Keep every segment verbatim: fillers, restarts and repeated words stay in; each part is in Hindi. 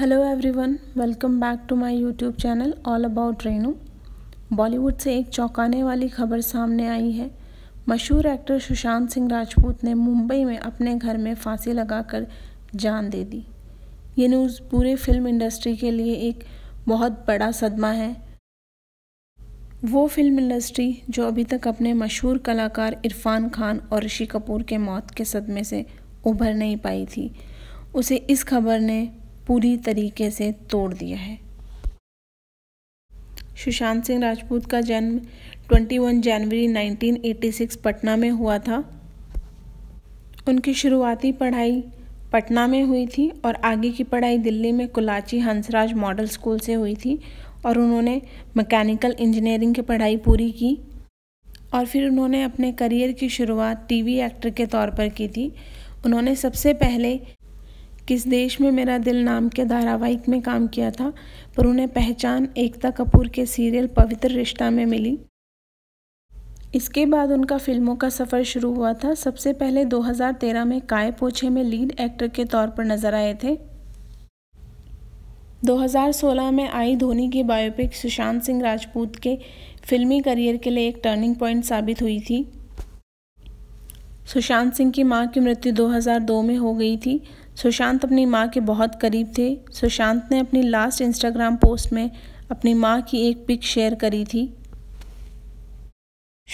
Hello everyone, welcome back to my YouTube channel all about Renu. Bollywood से एक चौंकाने वाली खबर सामने आई है। मशहूर एक्टर सुशांत सिंह राजपूत ने मुंबई में अपने घर में फांसी लगाकर जान दे दी। ये न्यूज़ पूरे फिल्म इंडस्ट्री के लिए एक बहुत बड़ा सदमा है। वो फिल्म इंडस्ट्री जो अभी तक अपने मशहूर कलाकार इरफान खान और ऋषि कपूर के मौत के सदमे से उभर नहीं पाई थी, उसे इस खबर ने पूरी तरीके से तोड़ दिया है। सुशांत सिंह राजपूत का जन्म इक्कीस जनवरी नाइनटीन एटी सिक्स पटना में हुआ था। उनकी शुरुआती पढ़ाई पटना में हुई थी और आगे की पढ़ाई दिल्ली में कुलाची हंसराज मॉडल स्कूल से हुई थी और उन्होंने मैकेनिकल इंजीनियरिंग की पढ़ाई पूरी की और फिर उन्होंने अपने करियर की शुरुआत टीवी एक्टर के तौर पर की थी। उन्होंने सबसे पहले किस देश में मेरा दिल नाम के धारावाहिक में काम किया था, पर उन्हें पहचान एकता कपूर के सीरियल पवित्र रिश्ता में मिली। इसके बाद उनका फिल्मों का सफ़र शुरू हुआ था। सबसे पहले दो हज़ार तेरह में काय पो छे में लीड एक्टर के तौर पर नजर आए थे। दो हज़ार सोलह में आई धोनी की बायोपिक सुशांत सिंह राजपूत के फिल्मी करियर के लिए एक टर्निंग पॉइंट साबित हुई थी। सुशांत सिंह की मां की मृत्यु दो हज़ार दो में हो गई थी। सुशांत अपनी मां के बहुत करीब थे। सुशांत ने अपनी लास्ट इंस्टाग्राम पोस्ट में अपनी मां की एक पिक शेयर करी थी।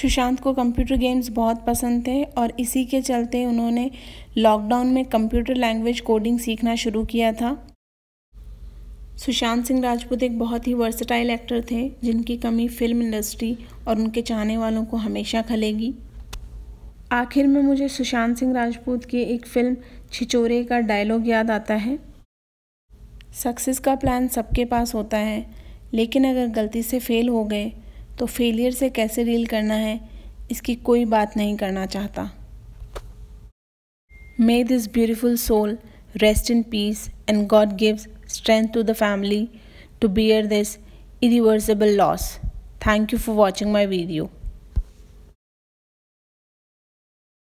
सुशांत को कंप्यूटर गेम्स बहुत पसंद थे और इसी के चलते उन्होंने लॉकडाउन में कंप्यूटर लैंग्वेज कोडिंग सीखना शुरू किया था। सुशांत सिंह राजपूत एक बहुत ही वर्सेटाइल एक्टर थे, जिनकी कमी फिल्म इंडस्ट्री और उनके चाहने वालों को हमेशा खलेगी। आखिर में मुझे सुशांत सिंह राजपूत की एक फिल्म छिछोरे का डायलॉग याद आता है, सक्सेस का प्लान सबके पास होता है, लेकिन अगर गलती से फेल हो गए तो फेलियर से कैसे डील करना है, इसकी कोई बात नहीं करना चाहता। May this beautiful soul rest in peace and God gives strength to the family to bear this irreversible loss. Thank you for watching my video.